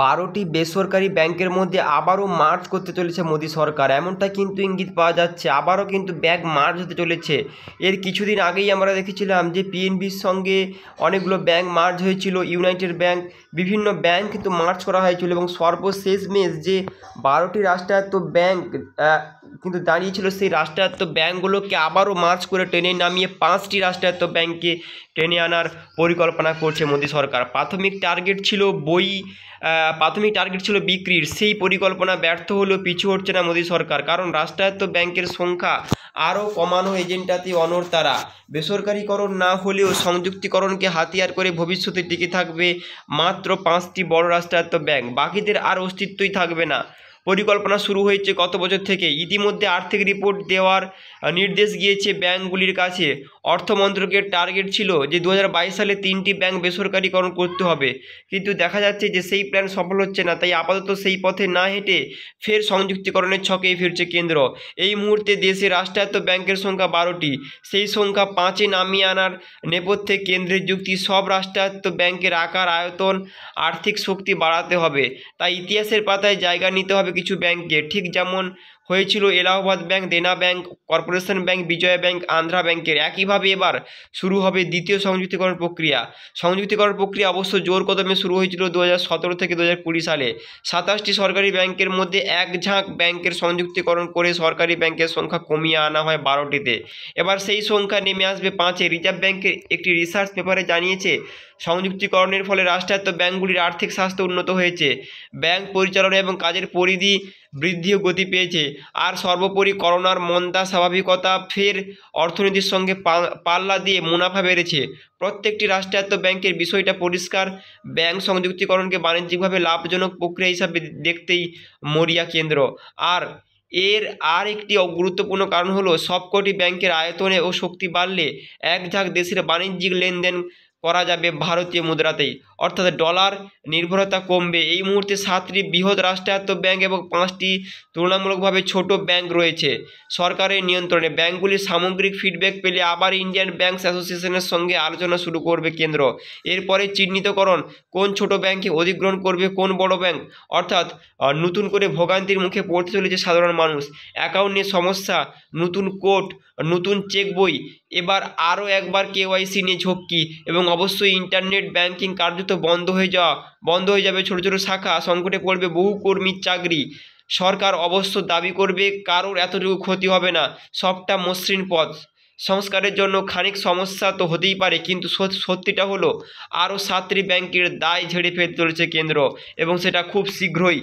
12টি বেসরকারি ব্যাংকের মধ্যে আবারও মার্জ করতে চলেছে মোদি সরকার, এমনটাই কিন্তু ইঙ্গিত পাওয়া যাচ্ছে। আবারও কিন্তু ব্যাংক মার্জ হতে চলেছে। এর কিছুদিন আগেই আমরা দেখেছিলাম যে পিএনবির সঙ্গে অনেকগুলো ব্যাংক মার্জ হয়েছিল, ইউনাইটেড ব্যাংক, বিভিন্ন ব্যাংক কিন্তু মার্জ করা হয়েছিল এবং সর্বশেষ মেশ যে 12টি রাষ্ট্রায়ত্ত ব্যাংক কিন্তু দাঁড়িয়েছিল, সেই রাষ্ট্রায়ত্ত ব্যাংকগুলোকে আবারও মার্জ করে টেনে নামিয়ে 5টি রাষ্ট্রায়ত্ত ব্যাংককে টেনে আনার পরিকল্পনা করছে মোদি সরকার। প্রাথমিক টার্গেট ছিল বিক্রির, সেই পরিকল্পনা ব্যর্থ হলেও পিছু হচ্ছে না মোদি সরকার, কারণ রাষ্ট্রায়ত্ত ব্যাংকের সংখ্যা আরও কমানো এজেন্ডাতে অনড় তারা। বেসরকারিকরণ না হলেও সংযুক্তিকরণকে হাতিয়ার করে ভবিষ্যতে টিকে থাকবে মাত্র 5টি বড় রাষ্ট্রায়ত্ত ব্যাংক, বাকিদের আর অস্তিত্বই থাকবে না। পরিকল্পনা শুরু হয়েছে গত বছর থেকে। ইতিমধ্যে আর্থিক রিপোর্ট দেওয়ার নির্দেশ গিয়েছে ব্যাংকগুলির কাছে। অর্থমন্ত্রকের টার্গেট ছিল যে 2022 সালে 3টি ব্যাংক বেসরকারিকরণ করতে হবে, কিন্তু দেখা যাচ্ছে যে সেই প্ল্যান সফল হচ্ছে না। তাই আপাতত সেই পথে না হেঁটে ফের সংযুক্তিকরণের ছকেই ফিরছে কেন্দ্র। এই মুহূর্তে দেশে রাষ্ট্রায়ত্ত ব্যাংকের সংখ্যা 12টি, সেই সংখ্যা 5-এ নামিয়ে আনার নেপথ্যে কেন্দ্রের যুক্তি সব রাষ্ট্রায়ত্ত ব্যাংকের আকার, আয়তন, আর্থিক শক্তি বাড়াতে হবে। তাই ইতিহাসের পাতায় জায়গা নিতে হবে কিছু ব্যাংককে, ঠিক যেমন হয়েছিল Allahabad bank, Dena bank, corporation bank, Vijaya bank, Andhra ব্যাংকের। একইভাবে এবার শুরু হবে দ্বিতীয় সংযুক্তিকরণ প্রক্রিয়া। সংযুক্তিকরণ প্রক্রিয়া অবশ্য জোর কদমে শুরু হয়েছিল 2017 থেকে 2020 সালে। 27টি সরকারি ব্যাংকের মধ্যে এক ঝাঁক ব্যাংকের সংযুক্তিকরণ করে সরকারি ব্যাংকের সংখ্যা কমিয়ে আনা হয় 12টিতে। এবার সেই সংখ্যা নেমে আসবে 5-এ। রিজার্ভ ব্যাংকের একটি রিসার্চ পেপারে জানিয়েছে, সংযুক্তিকরণের ফলে রাষ্ট্রায়ত্ত ব্যাংকগুলির আর্থিক স্বাস্থ্য উন্নত হয়েছে, ব্যাংক পরিচালনা এবং কাজের পরিধি বৃদ্ধিও গতি পেয়েছে। আর সর্বোপরি করোনার মন্দা স্বাভাবিকতা ফের অর্থনীতির সঙ্গে পাল্লা দিয়ে মুনাফা বেড়েছে। প্রত্যেকটি রাষ্ট্রায়ত্ত ব্যাংকের বিষয়টা পরিষ্কার, ব্যাংক সংযুক্তিকরণকে বাণিজ্যিকভাবে লাভজনক প্রক্রিয়া হিসাবে দেখতেই মরিয়া কেন্দ্র। আর একটি গুরুত্বপূর্ণ কারণ হলো সবকটি ব্যাংকের আয়তনে ও শক্তি বাড়লে এক ঝাঁক দেশের বাণিজ্যিক লেনদেন করা যাবে ভারতীয় মুদ্রাতেই, অর্থাৎ ডলার নির্ভরতা কমবে। এই মুহূর্তে 7টি বৃহৎ রাষ্ট্রায়ত্ত ব্যাংক এবং 5টি তুলনামূলকভাবে ছোট ব্যাংক রয়েছে সরকারের নিয়ন্ত্রণে। ব্যাংকগুলির সামগ্রিক ফিডব্যাক পেলে আবার ইন্ডিয়ান ব্যাংকস অ্যাসোসিয়েশনের সঙ্গে আলোচনা শুরু করবে কেন্দ্র। এরপরে চিহ্নিতকরণ, কোন ছোট ব্যাংকে অধিগ্রহণ করবে কোন বড় ব্যাংক, অর্থাৎ নতুন করে ভোগান্তির মুখে পড়তে চলেছে সাধারণ মানুষ। অ্যাকাউন্ট নিয়ে সমস্যা, নতুন কোড, নতুন চেক বই, এবার আরও একবার KYC নিয়ে ঝক্কি, এবং অবশ্যই ইন্টারনেট ব্যাংকিং কার্যত বন্ধ হয়ে যাবে। ছোট ছোট শাখা সংকটে পড়বে, বহু কর্মীর চাকরি। সরকার অবশ্য দাবি করবে কারোর এতটুকু ক্ষতি হবে না, সবটা মসৃণ পথ। সংস্কারের জন্য খানিক সমস্যা তো হতেই পারে, কিন্তু সত্যিটা হলো আরও 7টি ব্যাংকের দায় ঝেড়ে ফেলতে চলেছে কেন্দ্র, এবং সেটা খুব শীঘ্রই।